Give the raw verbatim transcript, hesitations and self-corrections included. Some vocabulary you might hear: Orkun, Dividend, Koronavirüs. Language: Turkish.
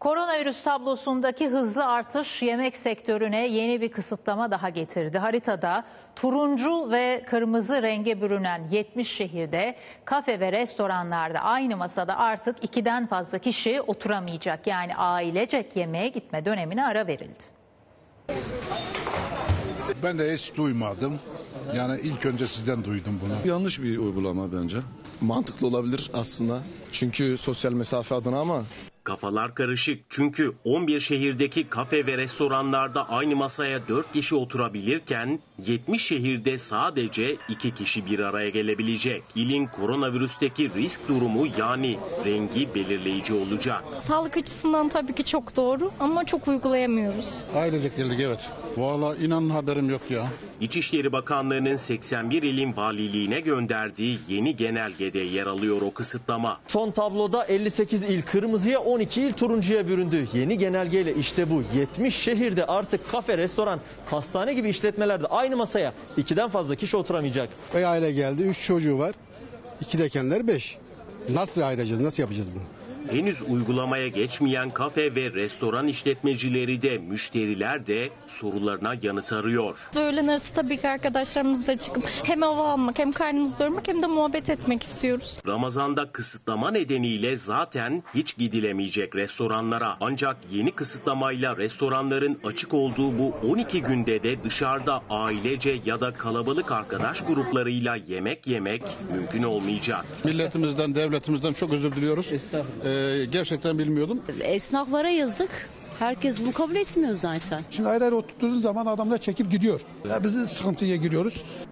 Koronavirüs tablosundaki hızlı artış yemek sektörüne yeni bir kısıtlama daha getirdi. Haritada turuncu ve kırmızı renge bürünen yetmiş şehirde kafe ve restoranlarda aynı masada artık ikiden fazla kişi oturamayacak. Yani ailecek yemeğe gitme dönemine ara verildi. Ben de hiç duymadım. Yani ilk önce sizden duydum bunu. Yanlış bir uygulama bence. Mantıklı olabilir aslında. Çünkü sosyal mesafe adına ama... Kafalar karışık çünkü on bir şehirdeki kafe ve restoranlarda aynı masaya dört kişi oturabilirken yetmiş şehirde sadece iki kişi bir araya gelebilecek. İlin koronavirüsteki risk durumu yani rengi belirleyici olacak. Sağlık açısından tabii ki çok doğru ama çok uygulayamıyoruz. Ailecek geldik evet. Vallahi inanın haberim yok ya. İçişleri Bakanlığı'nın seksen bir ilin valiliğine gönderdiği yeni genelgede yer alıyor o kısıtlama. Son tabloda elli sekiz il kırmızıya, on iki il turuncuya büründü. Yeni genelgeyle işte bu yetmiş şehirde artık kafe, restoran, hastane gibi işletmelerde aynı masaya ikiden fazla kişi oturamayacak. Bir aile geldi, üç çocuğu var, iki dekenler beş. Nasıl ayıracağız, nasıl yapacağız bunu? Henüz uygulamaya geçmeyen kafe ve restoran işletmecileri de müşteriler de sorularına yanıt arıyor. Öğlen arası tabii ki arkadaşlarımızla çıkıp hem hava almak hem karnımızı doyurmak hem de muhabbet etmek istiyoruz. Ramazan'da kısıtlama nedeniyle zaten hiç gidilemeyecek restoranlara. Ancak yeni kısıtlamayla restoranların açık olduğu bu on iki günde de dışarıda ailece ya da kalabalık arkadaş gruplarıyla yemek yemek mümkün olmayacak. Milletimizden, devletimizden çok özür diliyoruz. Estağfurullah. Gerçekten bilmiyordum. Esnaflara yazık. Herkes bunu kabul etmiyor zaten. Şimdi ayrı ayrı oturttuğunuz zaman adamlar çekip gidiyor. Ya biz sıkıntıya giriyoruz.